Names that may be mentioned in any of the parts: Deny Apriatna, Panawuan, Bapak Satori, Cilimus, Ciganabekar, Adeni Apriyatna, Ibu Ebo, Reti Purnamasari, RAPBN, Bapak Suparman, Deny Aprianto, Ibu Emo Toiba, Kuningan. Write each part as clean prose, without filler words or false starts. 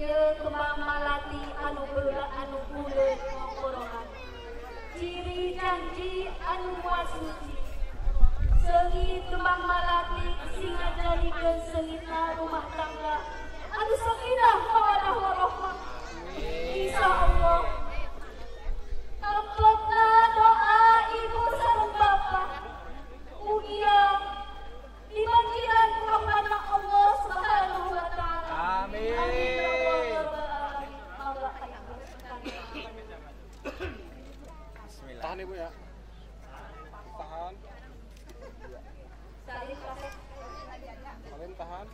Ia kemamalati anu bula anu bule mengkorohan. Ciri janji anu muasuci. Segi kemamalati singadari ke selita rumah tangga. Anu sakinah mawadah warohmah. Insya Allah. Tampakna doa ibu sarung bapa. Mugia dimajikan kepada Allah Subhanahu wa Ta'ala. Amin. Tahan ibu ya. Tahan. Salim tahan.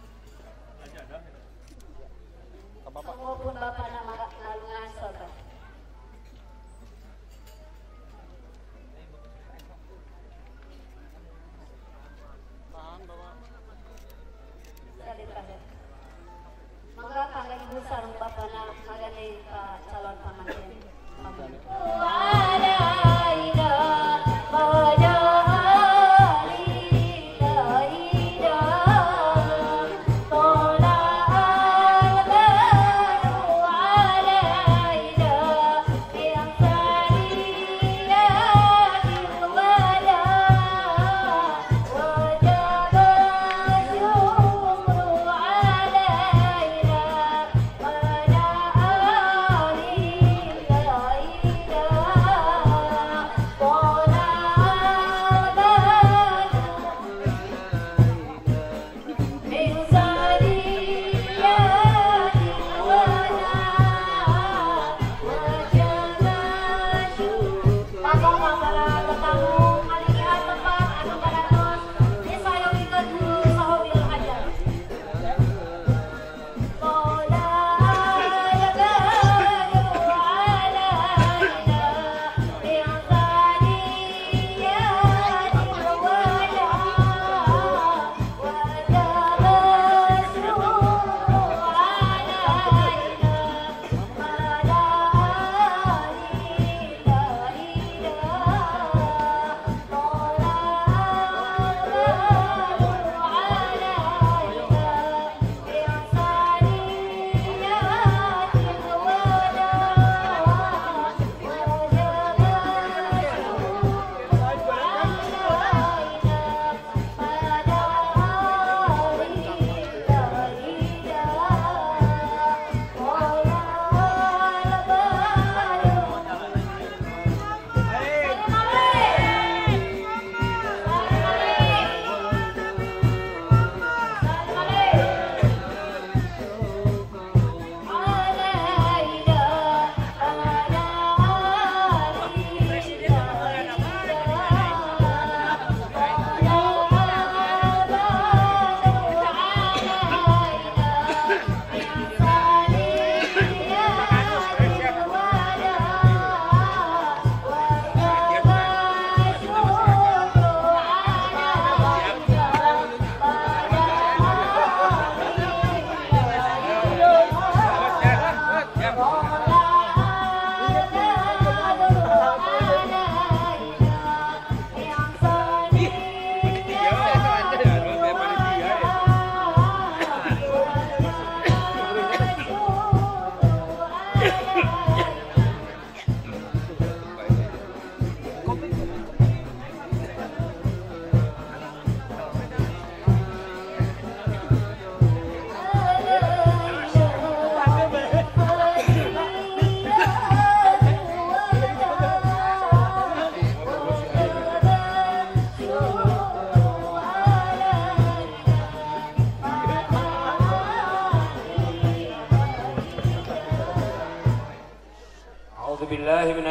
Ke bapak. Maupun bapak nama lalu ngasal. Tahan bapak. Salim tahan. Maka kangen ibu sarung bapak nama kangen calon paman ini.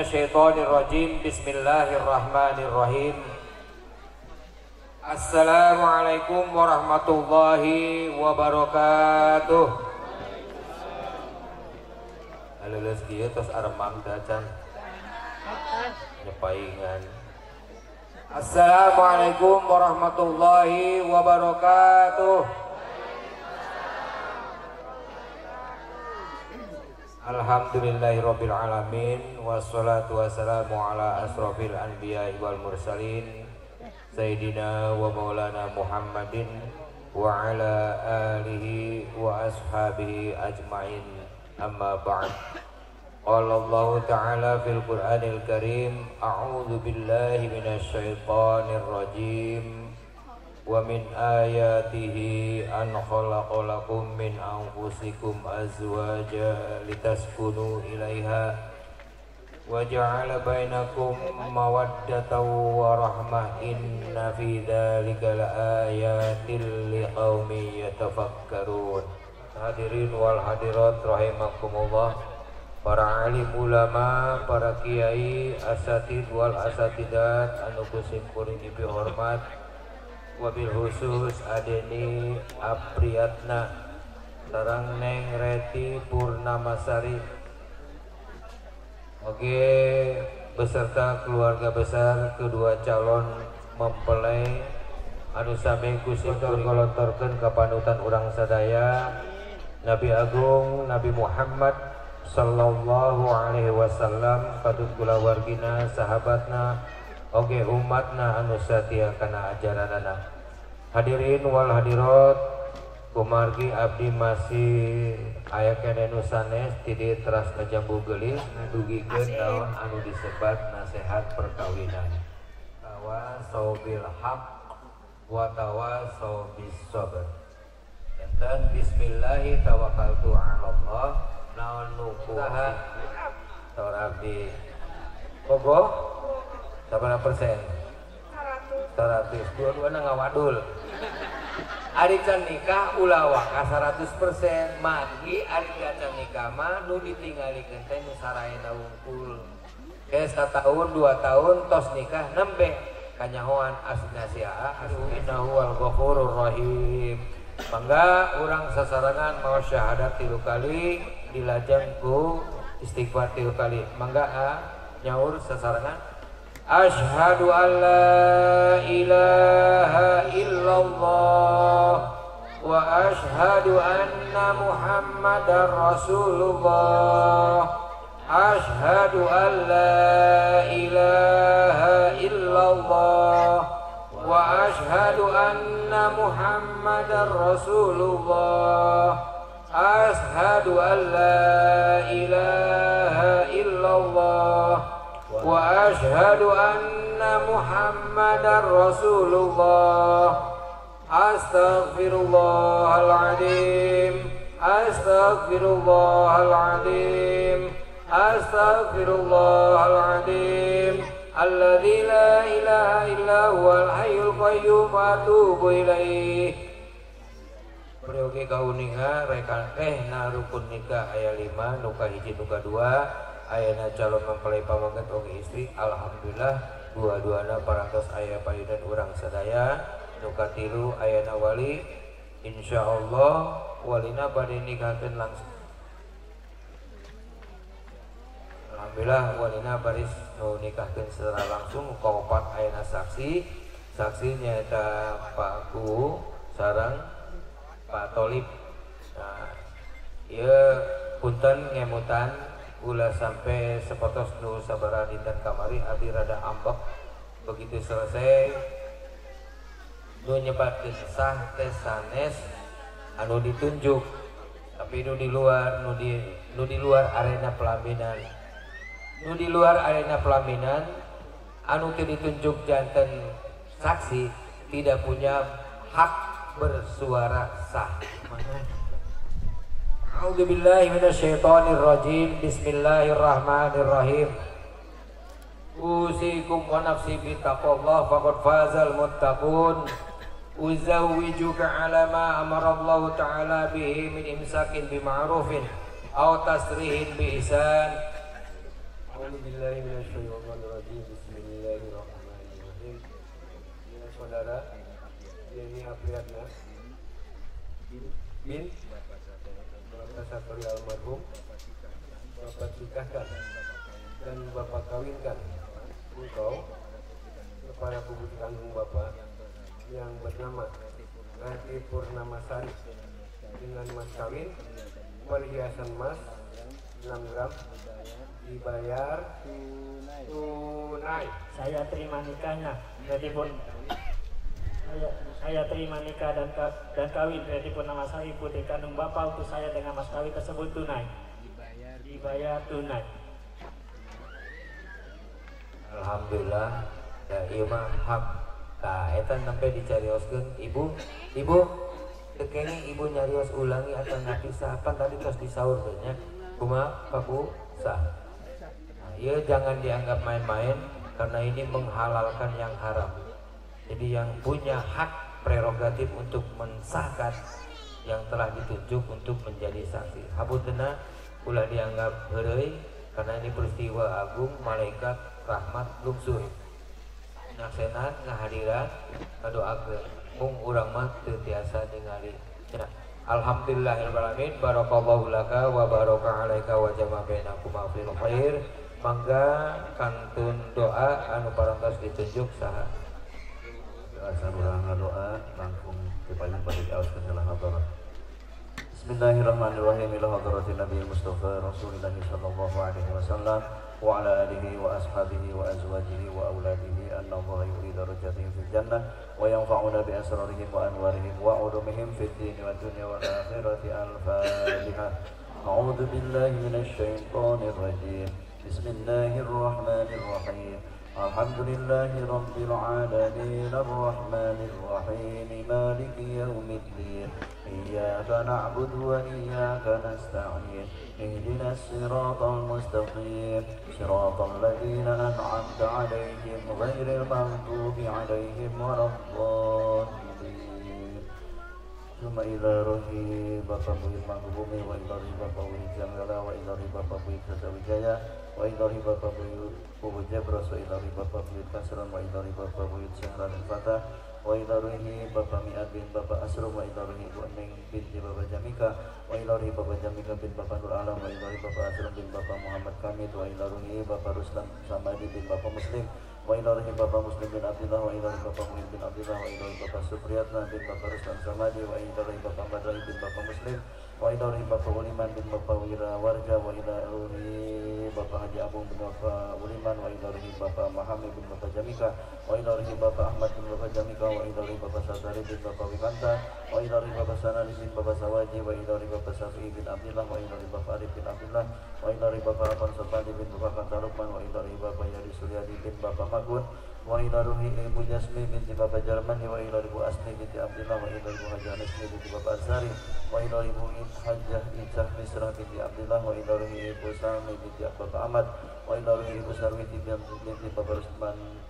Bismillahirrahmanirrahim. Bismillahirrahmanirrahim. Assalamualaikum warahmatullahi wabarakatuh. Alulus dia terus aremang dacan nyepaingan. Assalamualaikum warahmatullahi wabarakatuh. Alhamdulillahirabbil alamin. Wassalatu wassalamu ala asrofil anbiya wal mursalin Sayyidina wa maulana Muhammadin wa ala alihi wa ashabihi ajma'in amma ba'd. Qala Allah ta'ala fil Qur'anil Karim, a'udzu billahi minasy syaithanir rajim. Wa min ayatihi an khalaqa lakum min anfusikum azwaja litaskunu ilaiha wa ja'ala bainakum mawaddatan wa rahmah. Inna fi dzalika laayatil liqaumin yatafakkarun. Hadirin wal hadirat rahimakumullah, para alim ulama, para kiai, asatid wal asatidat, anu kusimpul diberi hormat, wabil khusus Adeni Apriyatna, sareng Neng Reti Purnamasari. Oke, beserta keluarga besar kedua calon mempelai anu sami kusimpul kalontorkeun kapanutan urang sadaya Nabi Agung Nabi Muhammad sallallahu alaihi wasallam, katut kula wargina, sahabatna, oge umatna anu satia kana ajaranana. Hadirin wal hadirat, kumargi abdi masih aya kene nu sanes tidih teras kajambu geulis dugikeun naon anu disebat nasihat perkawinan. Tawasau bil haq wa tawasau bis sabr. Enten bismillahi tawakkaltu 'alallah naon nu kumaha torabdi koboh 80% 100 dua-duana ngawadul. Ari can nikah ulawak 100% magi ari can nikah mah nu ditinggalikeun teh nu saraena wungkul. Geus sataun 2 tahun tos nikah nembe kanyahoan asnasia innahu wal ghafurur rahim. Mangga urang sasarangan maos syahadat 3 kali dilajang ku istighfar 3 kali. Mangga nyaur sasarangan Asyhadu an la ilaha illallah wa asyhadu anna Muhammadar Rasulullah. Asyhadu an la ilaha illallah wa asyhadu anna Muhammadar Rasulullah. Asyhadu an la ilaha illallah wa asyhadu anna Muhammadar Rasulullah. Astaghfirullahaladzim, astaghfirullahaladzim, astaghfirullahaladzim. Alladzi la ilaha illa huwal hayyul qayyum wa atubu ilaih. Perioge kauninga rekan rukun nikah aya 5, nuka 1, nuka 2. Ayana calon mempelai pamagat oge istri, alhamdulillah dua-duana parantos ayah payudan urang sadaya. Nuka 3 ayana wali, insyaallah walina bade nikahkeun langsung. Alhamdulillah walina baris nu nikahkeun secara langsung. Nuka 4 ayana saksi, saksi nyaeta Pak Ku sareng Pak Tolib. Nah, ieu punten ngemutan ulah sampai sepotos nu sabarani dan kamari abdi rada ambek. Begitu selesai nu nyebatkeun sah teh sanes anu ditunjuk, tapi nu di luar, nu di luar arena pelaminan, nu di luar arena pelaminan anu teu ditunjuk janten saksi tidak punya hak bersuara sah. A'udzubillahi minasyaitonirrajim. Bismillahirrahmanirrahim. Usikum wa nafsi bi taqwallah faqad fazal muttaqun. Uzawwijuka ala ma amarallahu ta'ala bihi min imsakin bima'rufin aw tasrihin bi ihsan. A'udzubillahi minasyaitonirrajim. Bismillahirrahmanirrahim. Ya saudara Deny Aprianto bin Bapak Satori almarhum, Bapak nikahkan dan Bapak kawinkan engkau kepada putri kandung Bapak yang bernama Reti Purnamasari dengan mas kawin perhiasan emas 6 gram dibayar tunai. Saya terima nikahnya. Reti Purnamasari. Saya terima nikah dan kawin Reti Purnamasari putri kandung Bapak untuk saya dengan mas kawin tersebut tunai. Dibayar tunai. Alhamdulillah. Ya imam hak. Nah, itu sampai dicarioskan ibu. Ibu, kayaknya ibu nyarios ulangi atau napisah apa tadi terus disaur banyak. Kuma paku sah. Nah, ya jangan dianggap main-main karena ini menghalalkan yang haram. Jadi yang punya hak prerogatif untuk mensahkan yang telah ditunjuk untuk menjadi saksi. Hapunten ulah dianggap heureuy karena ini peristiwa agung malaikat rahmat lungsuh. Nasehat ngahadiran kadoakeun mung urang mah teu tiasa ningali. Alhamdulillahirabbil alamin barakallahu laka wa baraka alaika wa jama'a bainakuma fil khair. Mangga kantun doa anu parantos ditunjuk saha. Assalamualaikum doa langsung dipanjang balik awas kesalahan hadrat. Bismillahirrahmanirrahim. Ila hadratin Nabi Mustafa Rasulullah sallallahu alaihi wasallam wa ala alihi wa ashabihi wa azwajihi wa auladihi annallaha yuridu darajatihim fil jannah wa yanfa'una bi asrarihim wa anwarihim wa ulumihim fid din wa dunya wal akhirati al-fatihah. A'udzu billahi minasy syaithanir rajim. Bismillahirrahmanirrahim. Alhamdulillahi Rabbil Alamin Ar-Rahmanir Rahim Maliki Yawmiddin Iyyaka na'budu wa iyyaka nasta'in Ihdinas siratal mustaqim Siratal ladzina an'amta 'alaihim ghairil maghdubi 'alaihim waladdallin Summa ila ruhi Bapak Bukit Mahbumi wa ila ruhi Bapak Bukit Jamgala wa ila ruhi Bapak Bukit Kesawijaya wa ila ruhi Bapak Bukit Jabros wa ila ruhi Bapak Buyut Kasran wa ila ruhi Bapak Buyut Syahran al-Fatah wa ila ruhi Bapak Mi'ad bin Bapak Asrum wa ila ruhi Ibu Eng bin Bapak Jamika wa ila ruhi Bapak Jamika bin Bapak Nur Alam wa ila ruhi Bapak Asrum bin Bapak Muhammad Kamid wa ila ruhi Bapak Ruslan Samadi bin Bapak Muslim wa ila ruhi Bapak Muslim bin Abdullah wa ila ruhi Bapak Mu'in bin Abdullah wa ila ruhi Bapak Supriyatna bin Bapak Ruslan Samadi wa ila ruhi Bapak Badrai bin Bapak Muslim wa ila ruhi Bapak Uliman bin Bapak Wirawarga wa ila ruhi Bapak Haji Abu bin Bapak Uliman wa ila ruhi Bapak Muhammad bin Bapak Jamika wa ila ruhi Bapak Ahmad bin Bapak Jamika wa ila ruhi Bapak Satori bin Bapak Wikanta wa ila ruhi Bapak Sanali bin Bapak Sawaji wa ila ruhi Bapak Syafi'i bin Abdullah wa ila ruhi Bapak Arif bin Abdullah wa ila ruhi Bapak Afan Sultani bin Bapak Kanta Lukman wa ila ruhi Bapak Yadi Suryadi bin Bapak Magun wa ila ruhi Ibu Jasmi binti Bapak Jarmani wa ila ruhi Bu Asmi binti Abdullah wa ila ruhi Bu Haji Anismi binti Bapak Azari wa ila ruhi Bu Hajjah Izzah Misrah binti Abdullah wa ila ruhi Ibu Sami binti Bapak Ahmad wa ila ruhi Ibu Sarwiti binti Bapak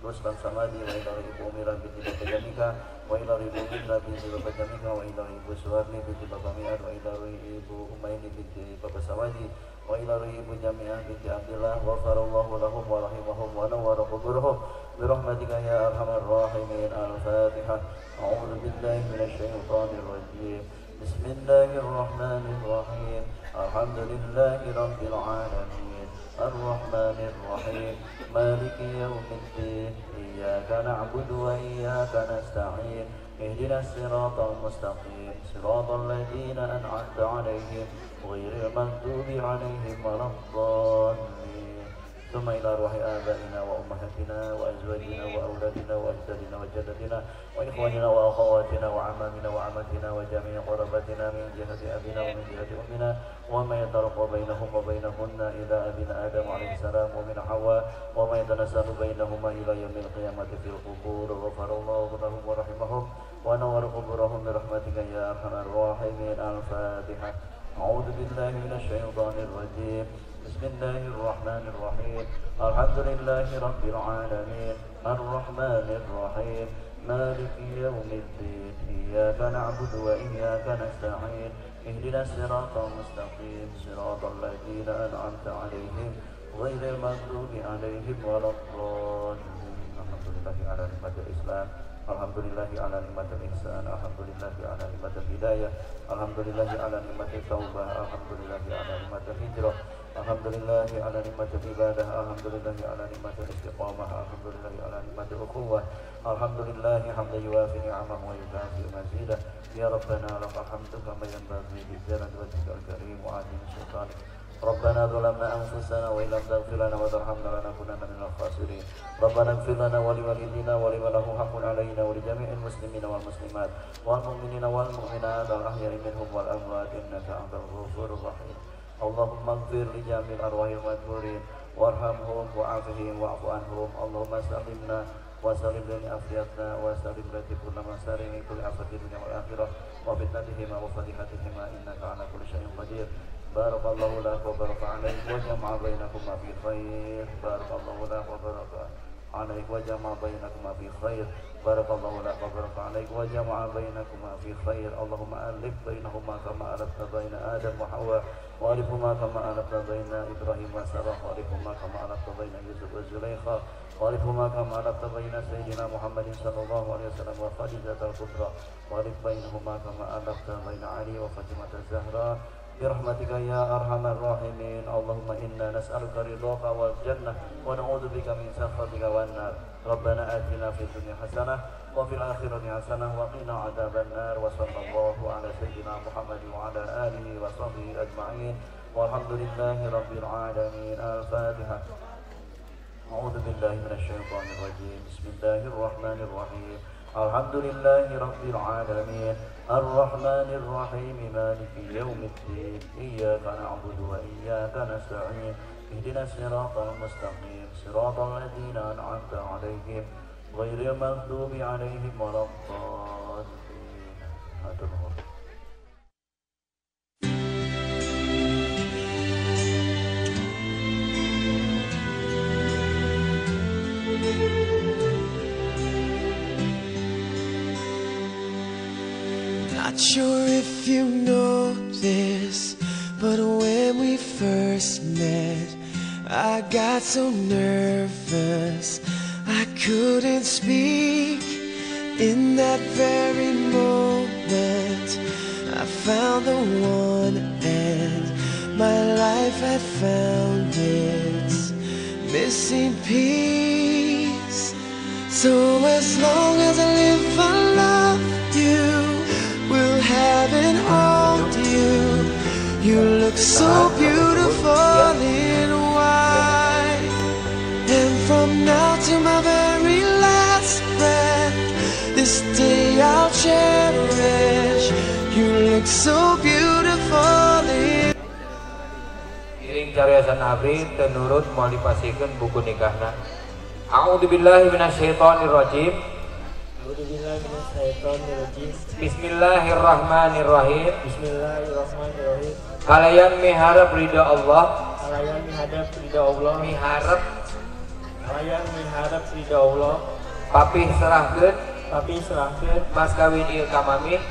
Ruslan Samadi wa ila ruhi Ibu Umira binti Bapak Jamika wa ila ruhi Ibu Indra binti Bapak Jamika wa ila ruhi Ibu Suwarni binti Bapak Mi'ad wa ila ruhi Ibu Umaini binti Bapak Sawaji wa ila ruhi Ibu Jami'ah binti Abdullah wa farallahu lahum wa rahimahum wa nawwara quburhum bi rahmatika ya arhamar rahimin. Al-Fatihah. A'udzu billahi minasy syaithanir rajim. Bismillahirrahmanirrahim. Alhamdulillahi rabbil alamin. Ar-Rahmanir Rahim. Maliki yawmiddin. Iyyaka na'budu wa iyyaka nasta'in. Ihdinas siratal mustaqim. Siratal ladzina an'amta 'alaihim ghairil maghdubi 'alaihim waladdallin. ثم إلى أرواح آبائنا وأمهاتنا وأزواجنا وأولادنا وأجدادنا وجدتنا وإخواننا وأخواتنا وعمامنا وعمتنا وجميع قرابتنا من جهة أبينا ومن جهة أمنا وما يترقى بينهم وبينهن إذا أبينا آدم عليه السلام ومن حواء وما يتنسل بينهما إلى يوم القيامة في القبور غفر الله لهم ورحمهم ونور قبورهم برحمتك يا أرحم الراحمين. الفاتحة. أعوذ بالله من الشيطان الرجيم. بسم الله الرحمن الرحيم. الحمد لله رب العالمين. الرحمن الرحيم. مالك يوم الدين. إياك نعبد وإياك نستعين. اهدنا الصراط المستقيم. صراط الذين أنعمت عليهم غير المغضوب عليهم ولا الضالين. الحمد لله على نعمة الإسلام. Alhamdulillahi ala nikmatil ihsan, alhamdulillahi ala nikmatil hidayah, alhamdulillahi ala nikmatil taubah, alhamdulillahi ala nikmatil hijrah, alhamdulillahi ala nikmatil ibadah, alhamdulillahi ala nikmatil istiqamah, alhamdulillahi ala nikmatil ukhuwah, alhamdulillahi hamdan yuwafi ni'amahu wa yukafi mazidah. Ya Rabbana lakal hamdu kama yanbaghi li jalali wajhikal karim wa 'azimi sultanik. ربنا ظلمنا أنفسنا وإن لم تغفر لنا وترحمنا لنكونن من الخاسرين ربنا اغفر لنا ولوالدينا ولمن له حق علينا ولجميع المسلمين والمسلمات والمؤمنين والمؤمنات الأحياء منهم والأموات إنك أنت الغفور الرحيم اللهم اغفر لجميع الأرواح المذكورين وارحمهم وعافهم واعف عنهم اللهم سلمنا وسلم دني أفرياتنا وسلم رتي بورنامساري من كل آفة الدنيا والآخرة وفتنتهما وفضيحتهما إنك على كل شيء قدير Barakallahu lakum wa baraka alaik wa jama'a bainakum ma fi khair. Barakallahu lakum wa baraka alaik wa jama'a bainakum ma fi khair. Barakallahu lakum wa baraka alaik wa jama'a bainakum ma fi khair. Allahumma alif bainahuma kama alafta baina Adam wa Hawa wa alifuma kama alafta baina Ibrahim wa Sarah wa alifuma kama alafta baina Yusuf wa Zulaikha wa alifuma kama alafta baina Sayyidina Muhammadin sallallahu alaihi wasallam wa Khadijah al-Kubra wa alif bainahuma kama alafta baina Ali wa Fatimah az-Zahra Birahmatika ya arhamar rahimin. Allahumma inna nas'aluka ridhaka wal jannah wa na'udzu bika min sakhatika wan nar. Rabbana atina fid dunya hasanah wa fil akhirati hasanah wa qina adzaban nar. Wa sallallahu ala sayyidina Muhammadin wa ala alihi wa sahbihi ajma'in. Walhamdulillahi rabbil alamin. Al-Fatiha. A'udzu billahi minasy syaithanir rajim. Bismillahirrahmanirrahim. Alhamdulillahi rabbil alamin. الرحمن الرحيم مالك يوم الدين إياك نعبد وإياك نستعين اهدنا الصراط المستقيم صراط الذين أنعمت عليهم غير المغضوب عليهم ولا الضالين. Not sure if you know this, but when we first met, I got so nervous I couldn't speak. In that very moment, I found the one, and my life had found its missing piece. So as long as I live, I love you. Will have and hold you. You look so beautiful in white. And from now to my very last breath, this day I'll cherish. You look so beautiful in. Iring cariosan abri tenurut mau dipasihkan buku nikahna. A'udzubillahi minasyaitonirrajim. Bismillahirrahmanirrahim. Bismillahirrahmanirrahim. Kalian miharap ridha Allah. Kalian miharap ridha Allah. Miharap. Kalian miharap ridha Allah. Papih serahkeun. Papih serahkeun. Mas kawin ieu ka mami.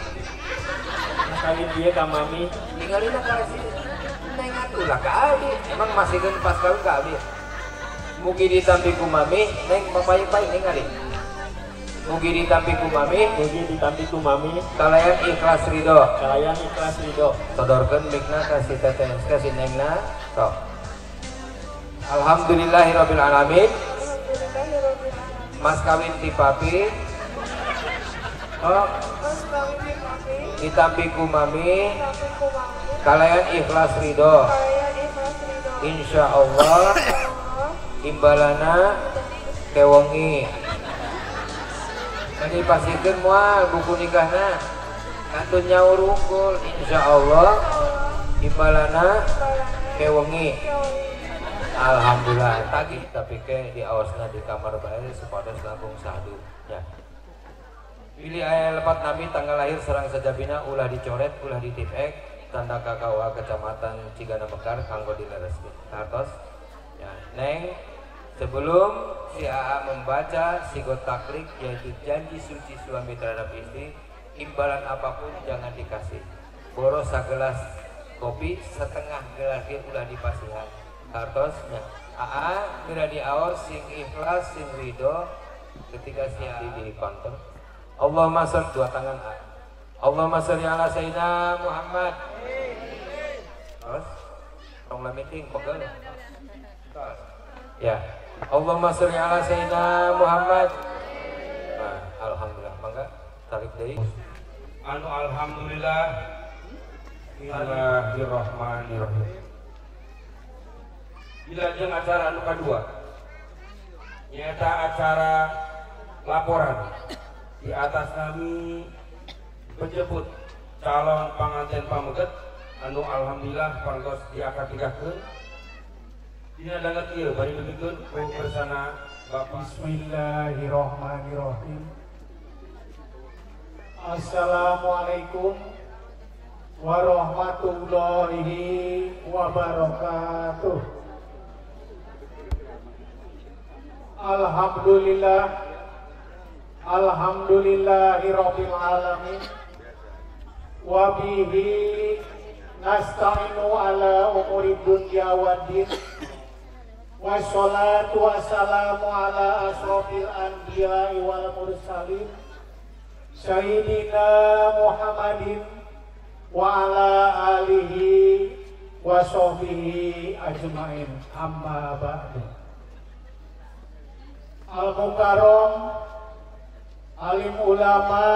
Mas kawin ieu ka mami. Ningalina ka si neng atulah ka abi. Emang masikeun pas kawin ka abi. Mugi ditampi ku mami, neng papaye-paye ningali. Mugi ditampi ku mami, mugi ditampi ku mami. Kalayan ikhlas ridho, kalayan ikhlas ridho. Sodorkeun mikna kasih teteh, kasih nengna. Sok. Alhamdulillahirabbil alamin. Mas kawin ti papi. Sok. Ditampi ku mami. Kalayan ikhlas ridho. Insyaallah imbalana kewangi. Jadi pastikan mual buku nikahnya kantun nyaur unggul insyaallah imbalana kewengi. Alhamdulillah tadi tapi ke diawasna di kamar bayi supaya selangkung sahdu ya. Pilih ayat lepat nabi tanggal lahir serang sajabina ulah dicoret ulah ditipek tanda kakawa kecamatan Ciganabekar kanggo dilereskeun hartos ya neng. Sebelum si AA membaca sigot taklik yaitu janji suci suami terhadap istri, imbalan apapun jangan dikasih. Boros segelas kopi, setengah gelas dia udah dipasihan. Kartosnya AA bila diaor sing ikhlas sing ridho ketika si AA di konter. Allahumma sholli dua tangan AA. Allahumma sholli ala sayyidina Muhammad. Terus, tong meeting pegel. Terus, ya. Allahumma sholli ala sayyidina Muhammad. Nah, alhamdulillah mangga tarik deui. Anu alhamdulillah. Bismillahirrahmanirrahim. Dilajeng acara anu kedua, nyata acara laporan di atas nami penjemput calon panganten pameget anu alhamdulillah pantos diangkat nikahkeun. Dina danget ieu bari dibikeun ku bersana Bapak. Bismillahirrahmanirrahim. Assalamualaikum warahmatullahi wabarakatuh. Alhamdulillah, alhamdulillahirabbil alamin. Wa bihi nasta'inu ala umuri dunya waddin. Wassalatu wassalamu ala asrofil anbiya'i wal mursalin Sayyidina Muhammadin wa ala alihi wa sahbihi ajma'in. Amma ba'du. Al-Mukarram alim ulama,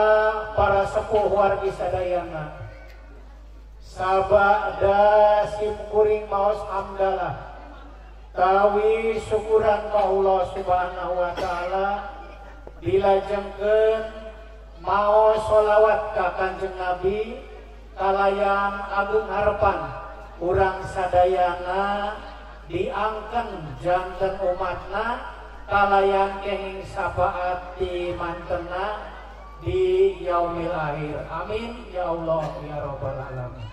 para sepuh wargi sadayana, sabada simkuring maos amdalah, tawi syukuran ka Allah subhanahu wa ta'ala. Dilajengkeun mau sholawat ka Kanjeng Nabi kalayan agung harapan urang sadayana diangken janten umatna kalayan kenging syafaat di mantena di yaumil akhir. Amin ya Allah ya rabbal alamin.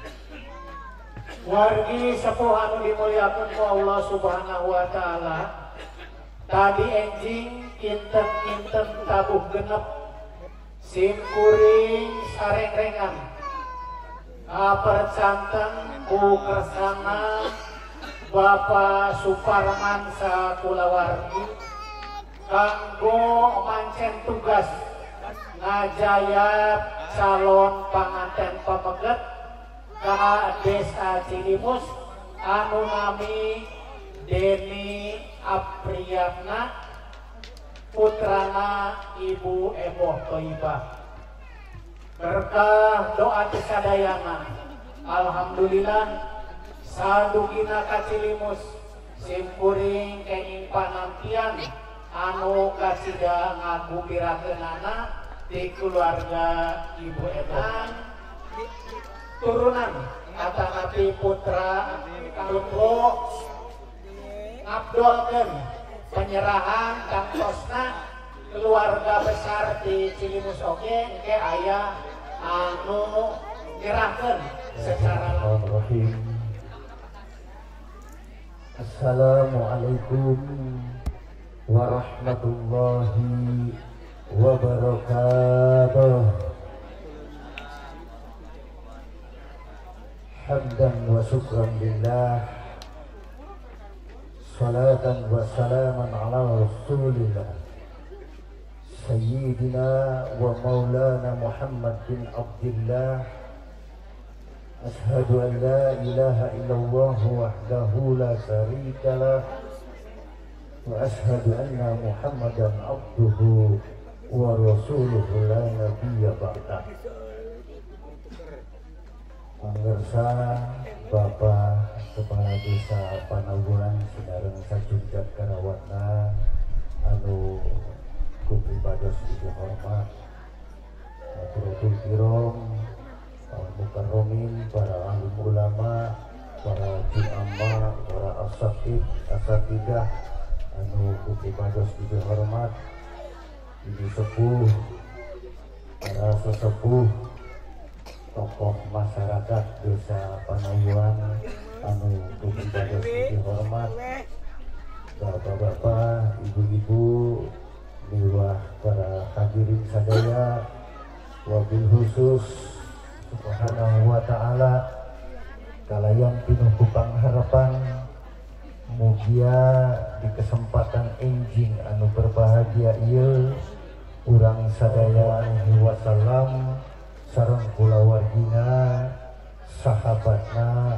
Wargi sepuh anu dimuliakeun ku Allah subhanahu wa ta'ala, tadi enjing kinten-kinten tabuh genep simkuring sareng-rengan percanten ku kersana Bapak Suparman sakulawargi kanggo mancen tugas ngajayat calon panganten pameget ka desa Cilimus anu nami Deny Apriatna putrana Ibu Emo Toiba. Berkah doa kesadayangan, alhamdulillah sadugina ka Cilimus simkuring kenging panampian anu kasida ngagupirakeunana di keluarga Ibu Ebo. Turunan atanapi putra kalunggo ngabdolkeun penyerahan kang tosna keluarga besar di Cilimus oge engke aya anu nyerahkeun secara langsung. Assalamualaikum warahmatullahi wabarakatuh. Hamdan wa syukran lillah, salatan wa salaman ala rasulillah sayyidina wa maulana Muhammad bin Abdillah. Ashadu an la ilaha illallah wahdahu la syarika lah, wa ashadu anna Muhammadan abduhu wa rasuluhu la nabiyya ba'dah. Pangarsa Bapak Kepala Desa Panawuan Sinareng Sajunjat Karawatna anu kupribados ibu hormat Brutul Kirom Mukarromin, para alim ulama, para jumama, para asatid, asatidah anu kupribados ibu hormat ibu sepuh, para sesepuh tokoh masyarakat desa Panawuan anu kupribados dihormat, bapak-bapak, ibu-ibu, liwah para hadirin sadaya, wabil khusus subhanahu wa ta'ala kalayan pinuhu pangharapan. Mugia di kesempatan enjing anu berbahagia ieu urang sadaya wasallam sareng kulawargina sahabatna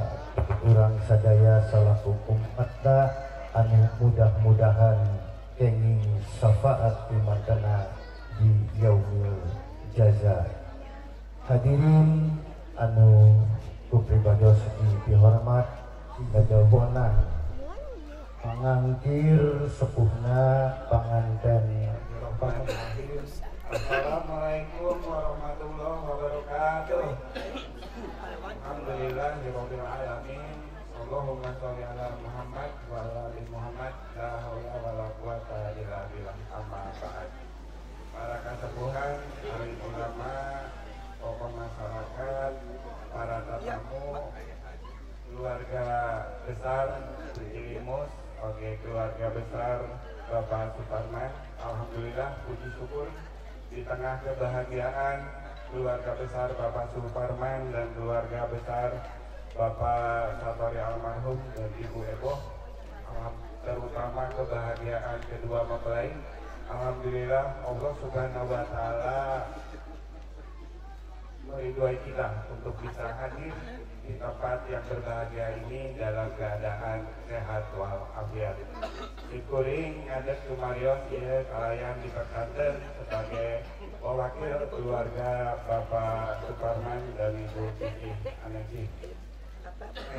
urang sadaya salaku umatna anu mudah-mudahan kenging syafaat imantana di yaumil jaza. Hadirin anu kupribados dihormat dadawanan Mangangkir sepuhna pangandannya. Assalamualaikum warahmatullahi wabarakatuh. Alhamdulillah rabbil alamin. Allahumma sholli ala Muhammad wa ala ali Muhammad. La haula wala quwata illa billah. Amma ba'd. Para kasepuhan, para ulama, tokoh masyarakat, para tamu, keluarga besar Cilimus, oke, keluarga besar Bapak Suparman. Alhamdulillah, puji syukur di tengah kebahagiaan keluarga besar Bapak Suparman dan keluarga besar Bapak Satori almarhum dan Ibu Ebo, terutama kebahagiaan kedua mempelai. Alhamdulillah, Allah Subhanahu wa Ta'ala meridhai kita untuk bisa hadir di tempat yang berbahagia ini dalam keadaan sehat walafiat. Syukuri ngadeg tumarios ieu kalayan diperkanten sebagai wakil keluarga Bapak Suparman dan Ibu Emi Anesi.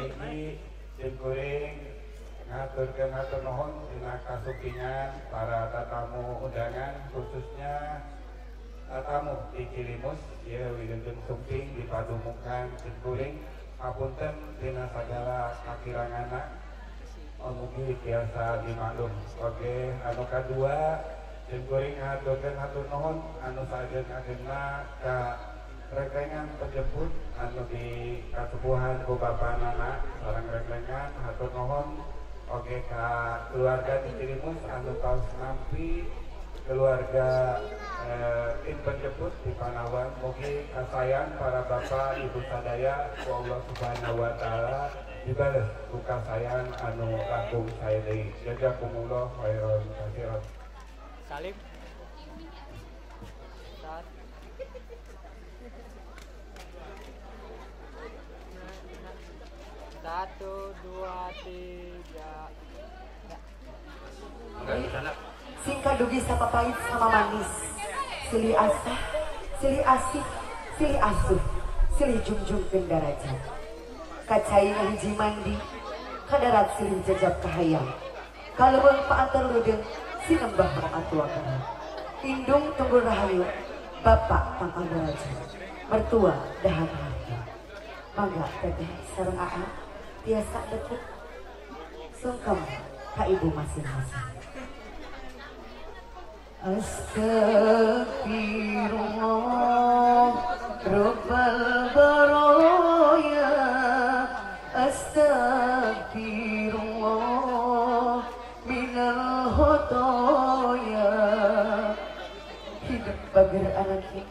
Ini syukuri ngatur-ngatur nuhun dina kasukingan para tatamu undangan, khususnya tatamu di Cilimus, ya wideun sumping dipadumukan cingkuring, apunten dina sagala kakiranganna, mugi tiasa dimaklum. Oke, anu kadua, cingkuring ngaturkeun hatur nuhun, anu saeun ageuna ka rekengan penjemput, anu di kasepuhan ku bapanana, sareng rekengan hatur nuhun. Oke, ka keluarga di Cilimus, anu tos nampi keluarga tim penjemput di Panawuan, mugi kasayang para bapak ibu sadaya ku Allah Subhanahu wa Ta'ala dibales ku kasayang anu langkung saedeui. Jazakumullah khairan katsiran. Salim satu dua tiga ya. Singka dugi sama pahit sama manis, silih asih, silih asih, silih asuh, silih jungjung pendarajat. Kacai hiji mandi, kadarat silih jejak kahayang. Kaleweng paantar ludeng, sinembah pakatua kana. Indung tunggul rahayu, bapak pangkal derajat. Mertua dahan hati, mangga teteh sareng aa, tiasa dekuk, sungkem ka ibu masing-masing. Astaghfirullah Rabbal Baraya, astaghfirullah minal khotoya. Hidup bagir anaknya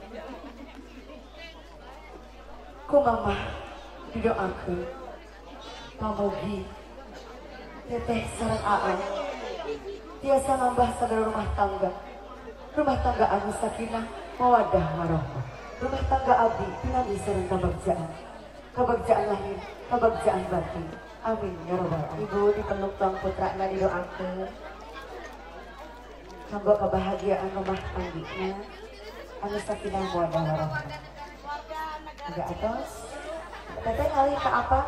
ku mamah didoakeun pamogi teteh sareng aa tiasa nambah sadar rumah tangga. Rumah tangga anu sakinah mawadah warahmah. Rumah tangga abdi pinami sareng kabagjaan. Kabagjaan lahir, kabagjaan batin. Amin ya rabbal alamin. Ibu dipeluk tuang putrana didoakeun. Sangga kebahagiaan rumah tanggina anu sakinah mawadah warahmah. Agak atos. Teteh ngalih ka apa?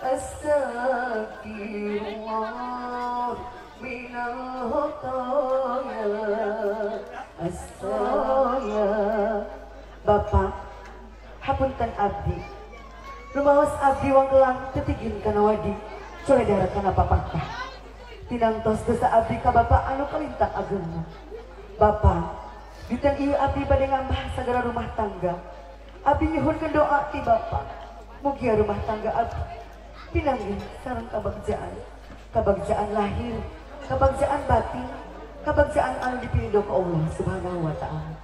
Astagfirullah minal khotoya, astoya. Bapak, hapunten abdi. Rumaos abdi wangkelang tetigin kana wadi, coledar kana papatah. Tinangtos dosa abdi ka bapak anu kalintang agama. Bapak, ditan ieu abdi bade ngambah sagara rumah tangga. Abdi nyuhunkeun doa ti bapak. Mugia rumah tangga abdi pinanggih sareng kabagjaan. Kebahagiaan lahir, kebahagiaan batin, kebahagiaan anu dipilih ku Allah Subhanahu wa Ta'ala.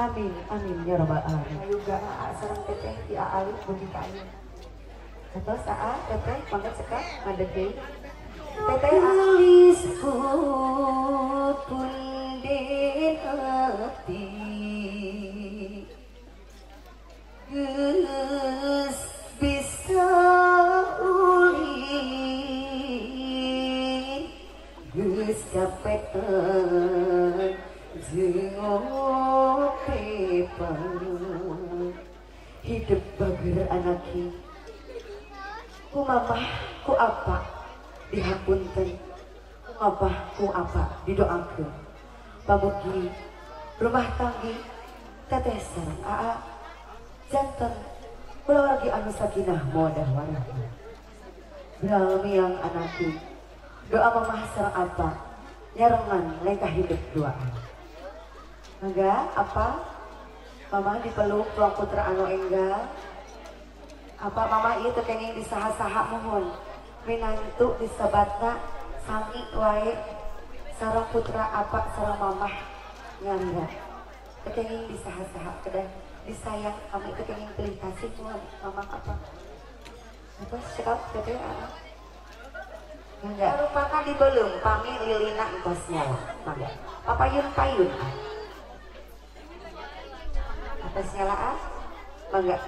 Amin, amin ya rabbal alamin. Ayo ga sareng teteh di aalih budi kain. Atos aa teteh mangga cekak ngadeg deui. Teteh alis pun hati geus bisa kapetan jengok pepang. Hidup bagir anaki ku mamah ku apa dihapunten Abahku apa didoakeun pamugi rumah tanggi tetesan aa jantan keluarga anu sakinah mawaddah warahmah. Belami yang anakku doa mamah apa nyarengan lengkah hidup doaan. Mangga apa mamah dipeluk pulang putra anu enggal. Apa mamah ieu teu kenging disaha-saha mohon minantu disebatna sangi wae sareng putra apa sareng mamah nyanda kepengin disaha-saha kedah disayang kami kepengin pilih kasih cuma mamah apa apa sekap teh ah enggak rupakan dibelum pami lilina engkos nyawa mangga papayun payun apa salah ah mangga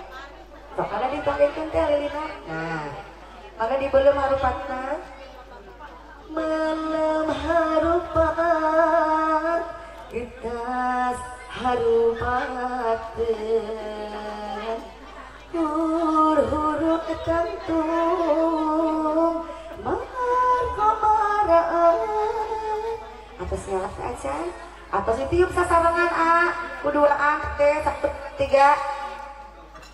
sok ada ditongkeun teh lilina nah mangga dibelum harupatna malam harupat getas harupat huruf kantung markomaraan atas nyalak aja atas ditiup sasarangan a kudulaan teh satu tiga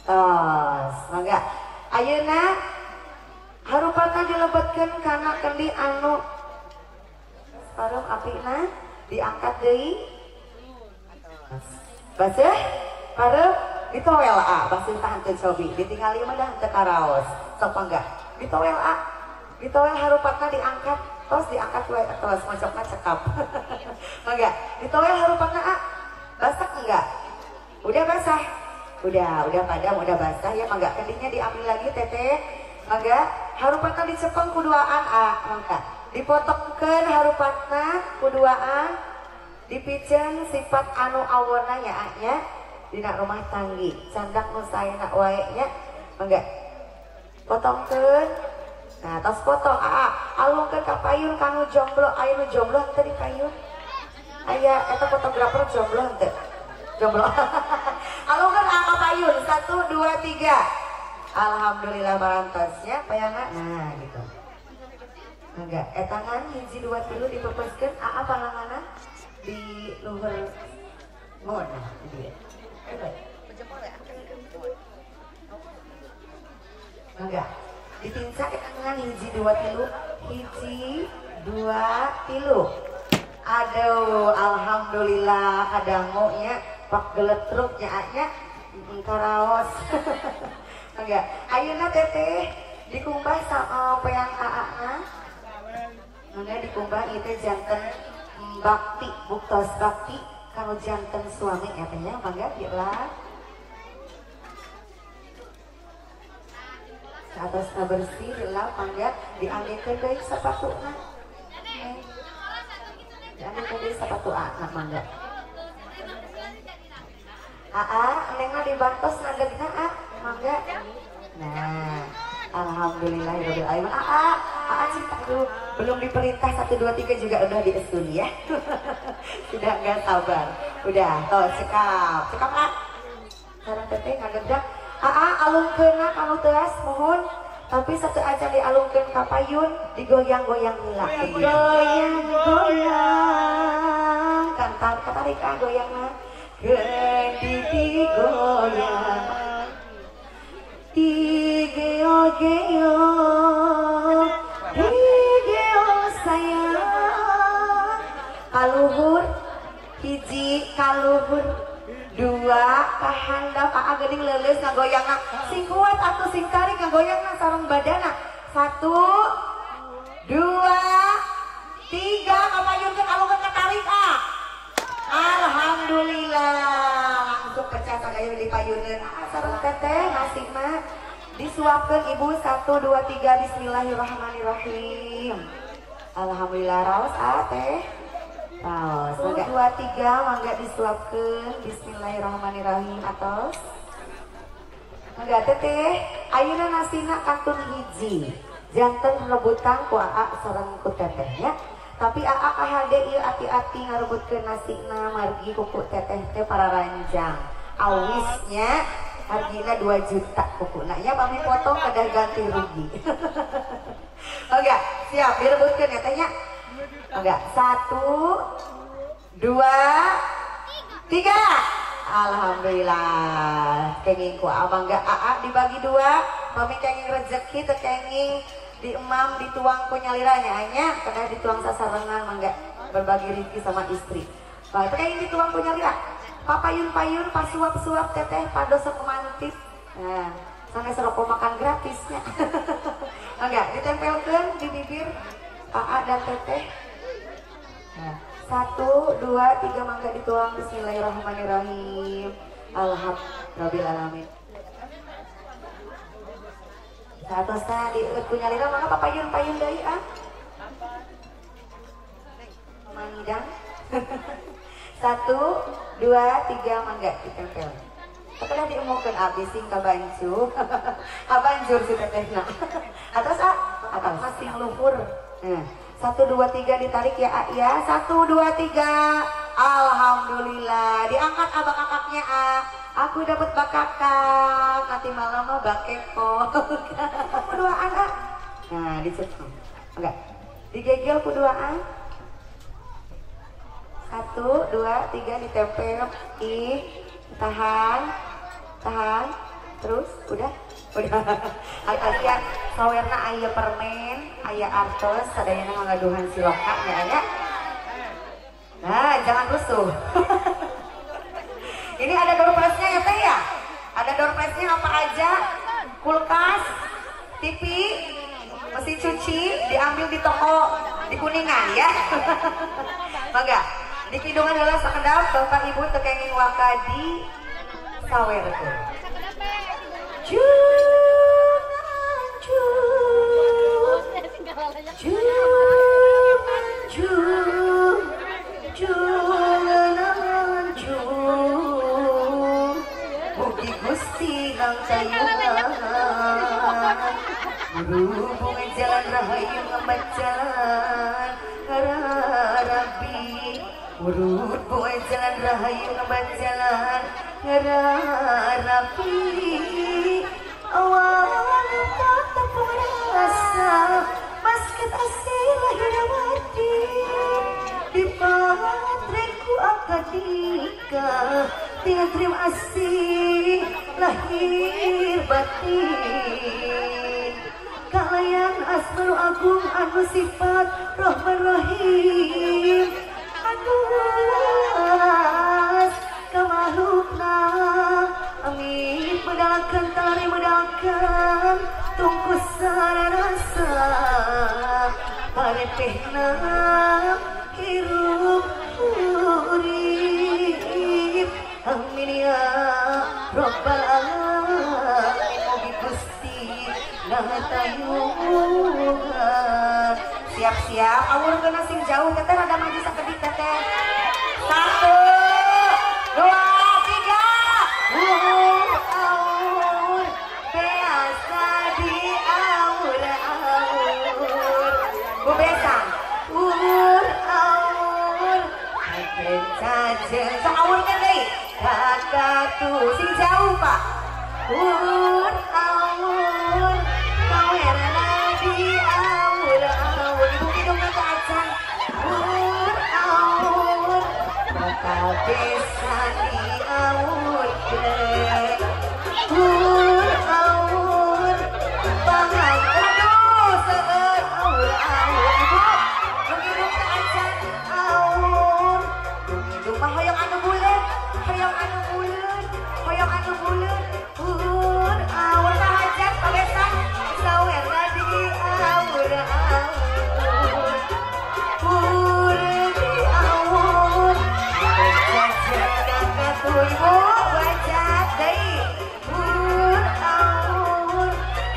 tos mangga ayeuna harupatna dilebetkeun kana kendi anu sareng apina diangkat deui baseuh pareup ditowel a baseuh tah henteu cobi ditinggal ieu mah teu karaos sok panggah ditowel a ditowel harupatna diangkat tos diangkat wae tos mocokna cekap mangga ditowel harupatna a basah enggak udah basah udah padam udah basah ya mangga kendinya diambil lagi teteh mangga harupatna dicepeng kuduaan a mangga dipotongkeun harupatna kuduaan dipijen sifat anu awona nya a nya dina rumah tanggi candak nu saena wae nya mangga potongkeun nah tos potong a alungkeun ka payun kanu jomblo aya nu jomblo teh di payun aya eta fotografer jomblo teh jomblo alungkeun a ka payun 1 2 3 alhamdulillah barantosnya payana nah gitu enggak etangan hiji dua tilu dipepeskeun aa pananganna di luhur mohon gitu ya enggak ditinca etangan hiji dua tilu aduh alhamdulillah kadangu nya pak geletruk nyaanya karaos enggak ayeuna teteh dikumbah sama peang aana mangga dikumbah ieu teh janten bakti buktos bakti kanu janten suami eta nya mangga dieulah saatosna bersih dieulah mangga dianggekeun deui sapatuna dianggekeun deui sapatu aana mangga aa nengna dibantos ngadegna a mangga nah alhamdulillah rabbil alamin aa cinta dulu belum diperintah 1 2 3 juga udah diestun ya sudah enggak sabar udah toh cekap a sareng teteh ngadegna aa alungkeunna kanu teas mohon tapi satu aja dialungkeun ka payun digoyang-goyang heula goyang kantar katarikan goyangna Kendi goyang, digeo sayang. Kaluhur, hiji kaluhur, dua kahandap. Aa geuning leuleus ngagoyangna, sing kuat atuh sing tarik ngagoyangna sareng badana. 1 2 3 kapayunkeun alungkeun katarik ah. Alhamdulillah langsung pecah kayu di payuneun sareng teteh masihna disuapkeun ibu 1 2 3 bismillahirrahmanirrahim alhamdulillah raos a teh raos 1 2 3 mangga disuapkeun bismillahirrahmanirrahim atos mangga teteh ayeuna nasina kantun hiji janten rebutan ku aa sareng ku teteh nya tapi aa kahade ieu ati-ati ngarebutkeun nasina margi kuku teteh teh para ranjang awisnya hargina 2 juta kukuna nya pami potong kada ganti rugi. Oke, siap direbutkeun ya teh nya. Enggak, 1, 2, 3. Alhamdulillah. Kengingku abang enggak AA dibagi 2. Mami kenging rezeki tekenging di emam dituang penyalirannya hanya pernah dituang sasarangan mangga berbagi rezeki sama istri. Baik, tekenging dituang penyaliran. Papayun-payun pasuap-suap teteh pado sepemantis. Nah, sampai serokok makan gratisnya. Enggak, ditempelkan di bibir AA dan teteh. Nah, 1, 2, 3 mangga dituang. Bismillahirrahmanirrahim. Alhamdulillahirobbilalamin. Atas tadi punya lira maka papayun-payun dari ah manidang. 1, 2, 3 mangga ditempel. Setelah diumumkan abis sing kabanjur. Kabanjur si tetehna. Atas ah, atas masih luhur. Nah, 1, 2, 3 ditarik ya A ya. 1, 2, 3. Alhamdulillah. Diangkat abang kakaknya A. Aku dapat bakakak, nanti malam mau bakeko. Kuduaan A. Nah, dicetak. Enggak. Digegel kuduaan. 1, 2, 3 ditempel. I, tahan, tahan. Terus, udah. Udah. Ayah, sawerna ayah permen, ayah artos, adanya ngaduhan siloka, ya ayah. Nah, jangan rusuh. Ini ada door prize-nya ya Teh ya? Ada door prize-nya apa aja? Kulkas, TV, mesin cuci, diambil di toko di Kuningan ya. Mangga. Di kidungan adalah sekedap Bapak Ibu tekenging wakadi sawer tuh. Cuk, cuk, cuk, cuk, cuk. Gusti nang sayuran berhubung jalan rahayu ngebacan ngarabi urut buat jalan rahayu ngebacan ngarabi awal kata perasa basket asil lahirwati di patriku akadika terima kasih lahir batin kalayan asmaul agung anu sifat rahman rahim anuas kamalukna amin medalakan tari medalakan tungku sarasa parepehna hirup urip amin ya Rabbal Alamin Mugi Gusti Natayuhan. Siap-siap awur kena sing jauh teteh rada maju sakedik teteh. 1, 2, 3 awur biasa di awur awur bubesan awur awur kecacen awur kan deh kakak tuh, sing jauh pak. Uun, aun, kau heran lagi aun, aun. Ibu kidung mata acan. Uun, aun, bakal bisa di aun. Uun, aun, bakal aduh seer aun, aun. Ibu kidung mata acan aun. Ibu kidung mahoyong anu bulan. Hoyong anu buleun, hoyong anu buleun, buleun, awur tahajat pabesan, sawer tadi awur awur, buleun awur, bacaan kakak tuh ibu bacaan deh, buleun awur,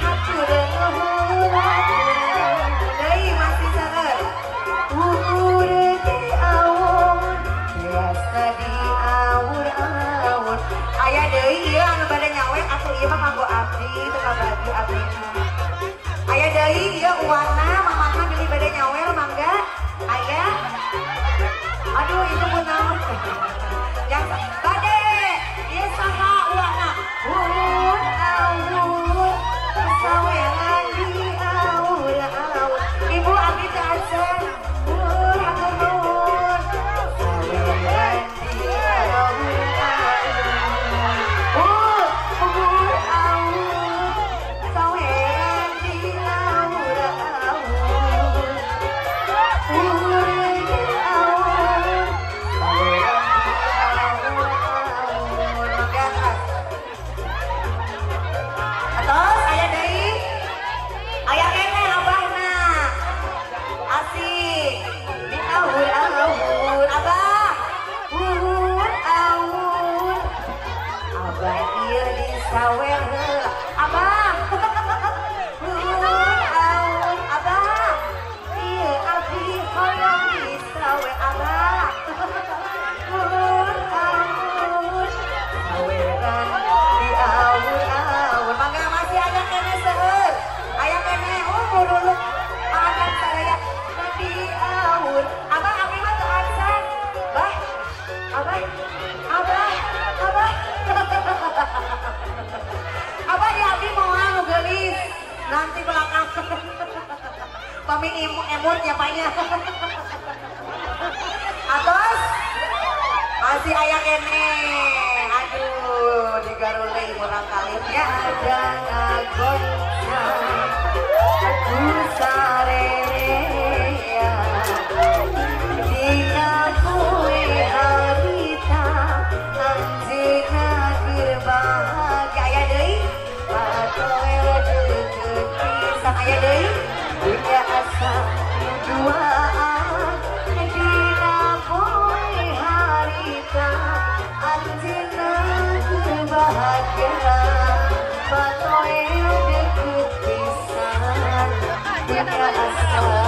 hatur nuhun deh masih sangat, buleun awur, biasa di ayah deui ieu anu bade nyawe atuh ieu mah kanggo abdi teu kabagi abdi. Aya deui ieu uwana mamahna bilih bade nyawe mangga. Aya aduh itu mun naon. Yang bade ieu saha uwana? Hurun awur sawean di awur. Ibu abdi teh acan. Hurun Mami emut ya paknya. Atas masih ayah ini. Aduh, digarule murang kalinya ada ngagonya. Aku sareya jika kue harita jika dirbahagia ayah deh. Patoe deket pisang ayah deh. Dunia asa duaan jika kue harita jika dirbahagia patoe deket pisang. Terima kasih.